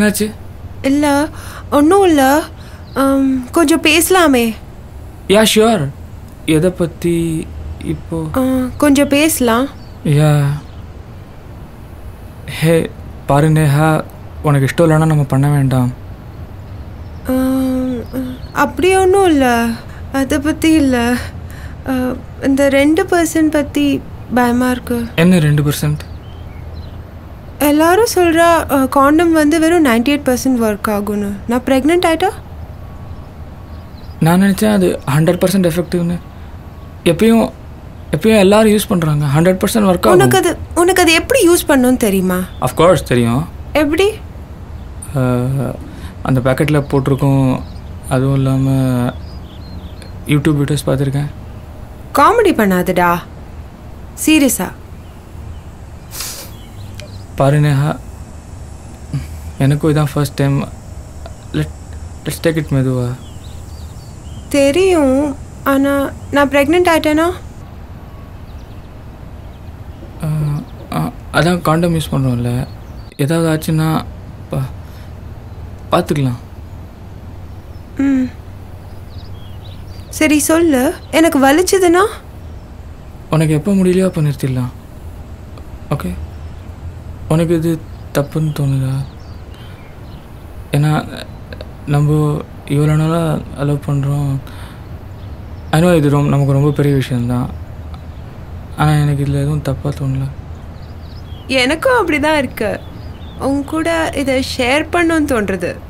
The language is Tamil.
என்னாச்சு? இல்ல ஒண்ணும் இல்ல, கொஞ்சம் பேசலாமே. Yeah sure. எதை பத்தி இப்போ? கொஞ்சம் பேசலாம். யா ஹே பாரு நேஹா, உனக்கு இஷ்டம் இல்லைன்னா நம்ம பண்ண வேண்டாம். அப்படி ஒன்றும் இல்லை, அதை பற்றி இல்லை. இந்த 2% பற்றி பயமாக இருக்கு. என்ன 2%? எல்லாரும் சொல்கிறா காண்டம் வந்து வெறும் 98% ஒர்க் ஆகும்னு. நான் ப்ரெக்னென்ட் ஆகிட்டா நான் நினச்சேன் அது 100% எஃபெக்டிவ்னு. எப்பயும் எல்லாரும் யூஸ் பண்ணுறாங்க 100% ஒர்க் ஆகும். உனக்கு அது எப்படி யூஸ் பண்ணணும்னு தெரியுமா? ஆஃப் கோர்ஸ் தெரியும். எப்படி? அந்த பேக்கெட்டில் போட்டிருக்கோம். அதுவும் இல்லாமல் யூடியூப் வீடியோஸ் பார்த்துருக்கேன். காமெடி பண்ணாதடா, சீரியஸா பாருனேஹா. எனக்கும் இதான் first time. Let's take it மெதுவா. தெரியும், ஆனால் நான் ப்ரெக்னென்ட் ஆகிட்டேனா அதான் காண்டம் யூஸ் பண்ணுறோம்ல. ஏதாவது ஆச்சுன்னா பார்த்துக்கலாம். ம் சரி சொல்லு. எனக்கு வலிச்சதுன்னா? உனக்கு எப்போ முடியலையோ அப்போ நிறுத்திடலாம். ஓகே. உனக்கு இது தப்புன்னு தோணுதா? ஏன்னா நம்ம இவ்வளோ நாளாக அலோவ் பண்ணுறோம். ஐநோ இது நமக்கு ரொம்ப பெரிய விஷயந்தான், ஆனால் எனக்கு இதில் எதுவும் தப்பாக தோணலை. எனக்கும் அப்படி தான் இருக்கு. உங்க கூட இதை ஷேர் பண்ணணும்னு தோன்றுறது.